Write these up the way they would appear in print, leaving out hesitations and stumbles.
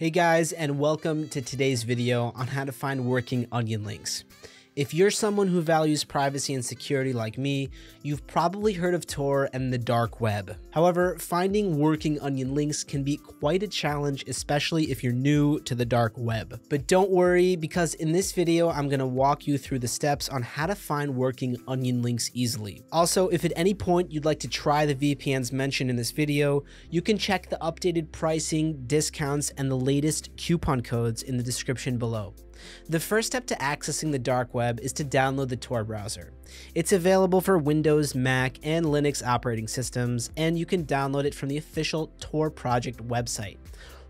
Hey guys, and welcome to today's video on how to find working onion links. If you're someone who values privacy and security like me, you've probably heard of Tor and the dark web. However, finding working onion links can be quite a challenge, especially if you're new to the dark web. But don't worry, because in this video, I'm gonna walk you through the steps on how to find working onion links easily. Also, if at any point you'd like to try the VPNs mentioned in this video, you can check the updated pricing, discounts, and the latest coupon codes in the description below. The first step to accessing the dark web is to download the Tor browser. It's available for Windows, Mac, and Linux operating systems, and you can download it from the official Tor project website.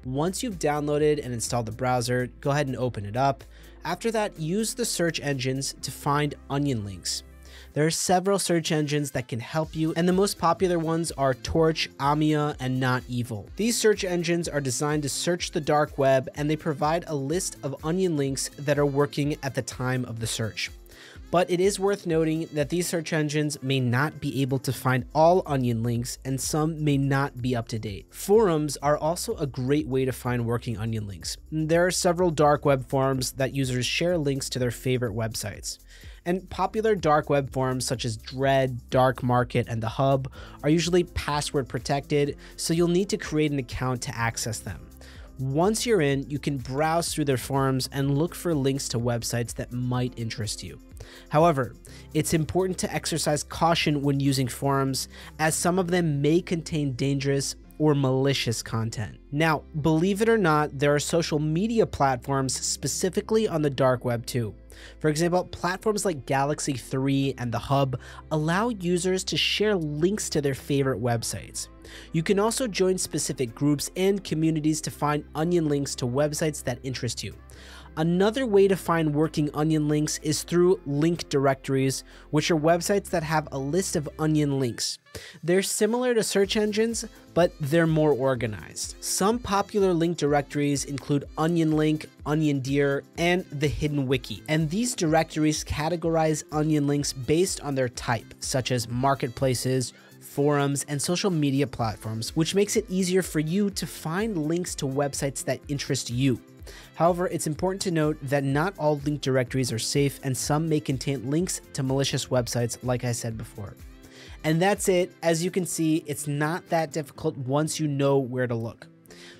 Once you've downloaded and installed the browser, go ahead and open it up. After that, use the search engines to find onion links. There are several search engines that can help you, and the most popular ones are Torch, Ahmia, and Not Evil. These search engines are designed to search the dark web, and they provide a list of onion links that are working at the time of the search. But it is worth noting that these search engines may not be able to find all onion links, and some may not be up to date. Forums are also a great way to find working onion links. There are several dark web forums that users share links to their favorite websites. And popular dark web forums such as Dread, Dark Market, and The Hub are usually password protected, so you'll need to create an account to access them. Once you're in, you can browse through their forums and look for links to websites that might interest you. However, it's important to exercise caution when using forums, as some of them may contain dangerous or malicious content. Now, believe it or not, there are social media platforms specifically on the dark web too. For example, platforms like Galaxy 3 and The Hub allow users to share links to their favorite websites. You can also join specific groups and communities to find onion links to websites that interest you. Another way to find working onion links is through link directories, which are websites that have a list of onion links. They're similar to search engines, but they're more organized. Some popular link directories include Onion Link, Onion Deer, and the Hidden Wiki. And these directories categorize onion links based on their type, such as marketplaces, forums, and social media platforms, which makes it easier for you to find links to websites that interest you. However, it's important to note that not all link directories are safe, and some may contain links to malicious websites, like I said before. And that's it. As you can see, it's not that difficult once you know where to look.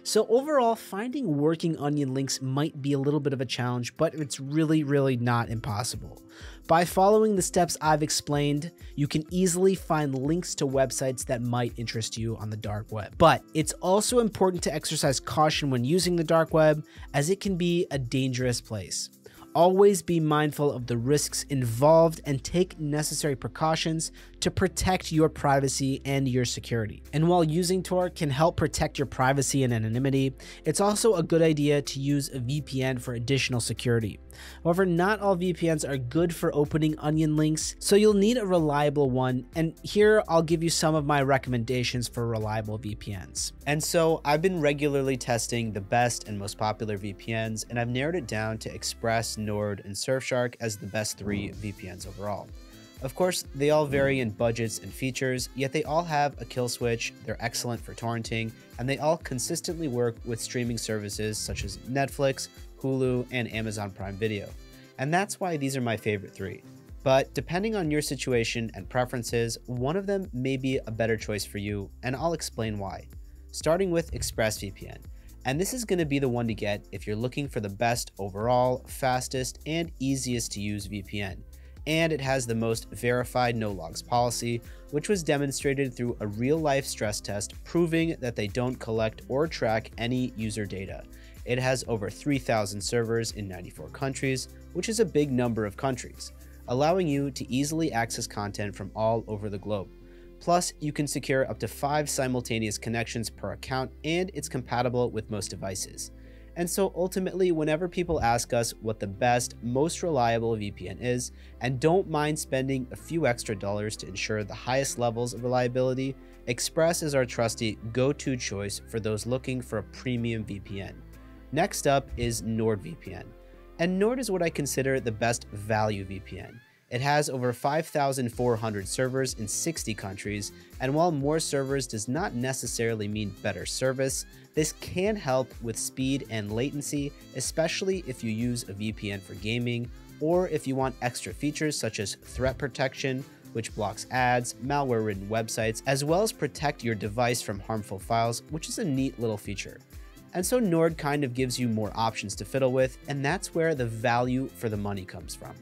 So overall, finding working onion links might be a little bit of a challenge, but it's really not impossible. By following the steps I've explained, you can easily find links to websites that might interest you on the dark web. But it's also important to exercise caution when using the dark web, as it can be a dangerous place. Always be mindful of the risks involved and take necessary precautions to protect your privacy and your security. And while using Tor can help protect your privacy and anonymity, it's also a good idea to use a VPN for additional security. However, not all VPNs are good for opening onion links, so you'll need a reliable one. And here I'll give you some of my recommendations for reliable VPNs. And so I've been regularly testing the best and most popular VPNs, and I've narrowed it down to Express, Nord, and Surfshark as the best three VPNs overall. Of course, they all vary in budgets and features, yet they all have a kill switch, they're excellent for torrenting, and they all consistently work with streaming services such as Netflix, Hulu, and Amazon Prime Video. And that's why these are my favorite three. But depending on your situation and preferences, one of them may be a better choice for you, and I'll explain why. Starting with ExpressVPN. And this is going to be the one to get if you're looking for the best overall, fastest, and easiest to use VPN. And it has the most verified no logs policy, which was demonstrated through a real-life stress test proving that they don't collect or track any user data. It has over 3,000 servers in 94 countries, which is a big number of countries, allowing you to easily access content from all over the globe. Plus, you can secure up to 5 simultaneous connections per account, and it's compatible with most devices. And so ultimately, whenever people ask us what the best, most reliable VPN is, and don't mind spending a few extra dollars to ensure the highest levels of reliability, Express is our trusty go-to choice for those looking for a premium VPN. Next up is NordVPN. And Nord is what I consider the best value VPN. It has over 5,400 servers in 60 countries, and while more servers does not necessarily mean better service, this can help with speed and latency, especially if you use a VPN for gaming, or if you want extra features such as threat protection, which blocks ads, malware-ridden websites, as well as protect your device from harmful files, which is a neat little feature. And so Nord kind of gives you more options to fiddle with, and that's where the value for the money comes from,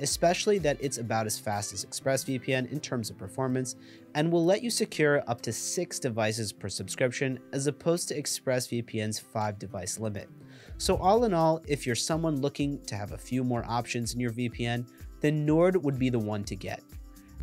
especially that it's about as fast as ExpressVPN in terms of performance, and will let you secure up to 6 devices per subscription as opposed to ExpressVPN's 5 device limit. So all in all, if you're someone looking to have a few more options in your VPN, then Nord would be the one to get.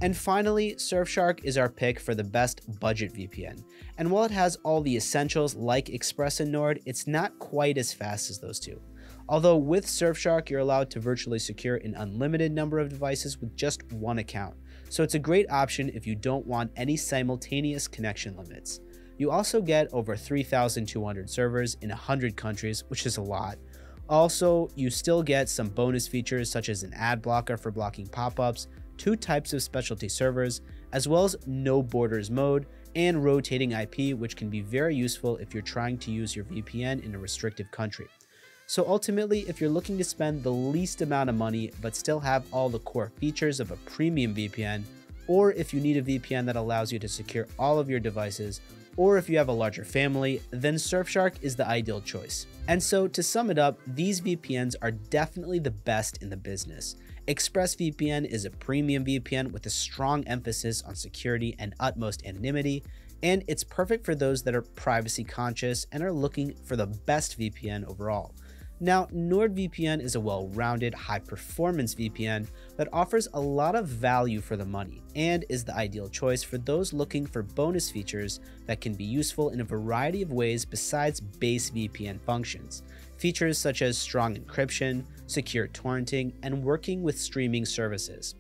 And finally, Surfshark is our pick for the best budget VPN. And while it has all the essentials like Express and Nord, it's not quite as fast as those two. Although with Surfshark, you're allowed to virtually secure an unlimited number of devices with just one account. So it's a great option if you don't want any simultaneous connection limits. You also get over 3,200 servers in 100 countries, which is a lot. Also, you still get some bonus features such as an ad blocker for blocking pop-ups, 2 types of specialty servers, as well as no borders mode and rotating IP, which can be very useful if you're trying to use your VPN in a restrictive country. So ultimately, if you're looking to spend the least amount of money but still have all the core features of a premium VPN, or if you need a VPN that allows you to secure all of your devices, or if you have a larger family, then Surfshark is the ideal choice. And so to sum it up, these VPNs are definitely the best in the business. ExpressVPN is a premium VPN with a strong emphasis on security and utmost anonymity, and it's perfect for those that are privacy conscious and are looking for the best VPN overall. Now, NordVPN is a well-rounded, high-performance VPN that offers a lot of value for the money and is the ideal choice for those looking for bonus features that can be useful in a variety of ways besides base VPN functions. Features such as strong encryption, secure torrenting, and working with streaming services.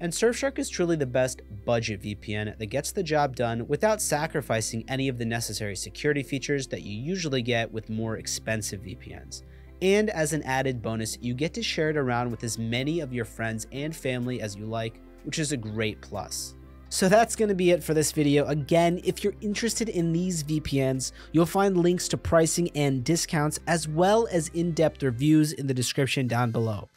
And Surfshark is truly the best budget VPN that gets the job done without sacrificing any of the necessary security features that you usually get with more expensive VPNs. And as an added bonus, you get to share it around with as many of your friends and family as you like, which is a great plus. So that's going to be it for this video. Again, if you're interested in these VPNs, you'll find links to pricing and discounts as well as in-depth reviews in the description down below.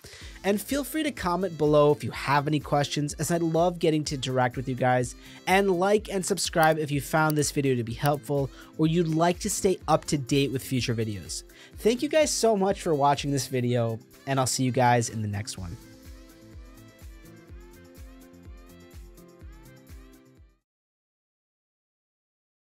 And feel free to comment below if you have any questions, as I love getting to interact with you guys. And like and subscribe if you found this video to be helpful or you'd like to stay up to date with future videos. Thank you guys so much for watching this video, and I'll see you guys in the next one.